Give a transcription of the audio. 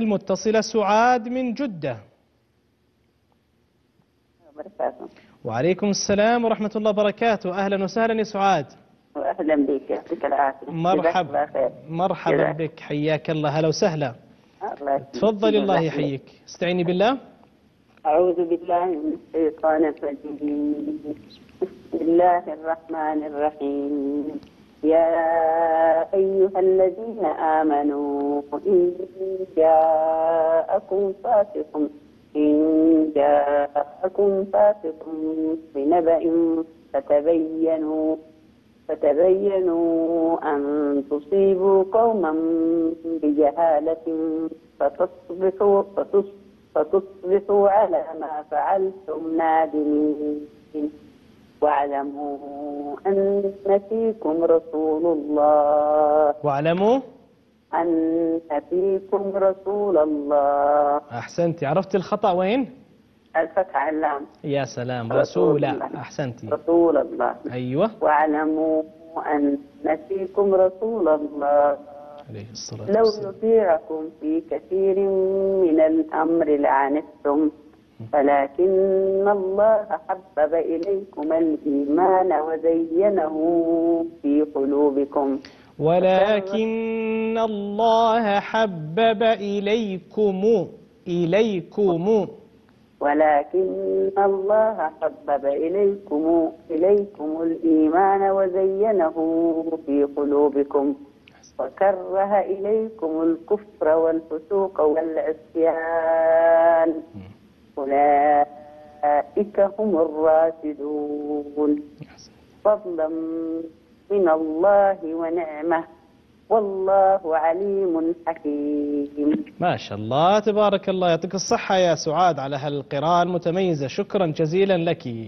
المتصلة سعاد من جدة. وعليكم السلام ورحمة الله وبركاته. أهلا وسهلا يا سعاد. أهلا بك، يعطيك العافية. مرحبا بك، حياك الله، هلا وسهلا. تفضلي، الله يحييك. استعيني بالله. أعوذ بالله من الشيطان الرجيم، بسم الله الرحمن الرحيم. يا أيها الذين آمنوا إن جاءكم فاسق بنبأ فتبينوا أن تصيبوا قوما بجهالة فتصبحوا على ما فعلتم نادمين. واعلموا أن فيكم رسول الله. أحسنتي، عرفتي الخطأ وين؟ الفتح على اللام. يا سلام، رسول الله. أحسنتي، رسول الله. أيوه، واعلموا أن فيكم رسول الله عليه الصلاة والسلام لو يطيعكم في كثير من الأمر لعنتم ولكن الله حبب إليكم الإيمان وزينه في قلوبكم ولكن الله حبب إليكم الإيمان وزينه في قلوبكم وكره إليكم الكفر والفسوق والعصيان أولئك هم الراشدون. فضلا من الله ونعمة والله عليم حكيم. ما شاء الله تبارك الله، يعطيك الصحة يا سعاد على هالقراءة المتميزة، شكرا جزيلا لك.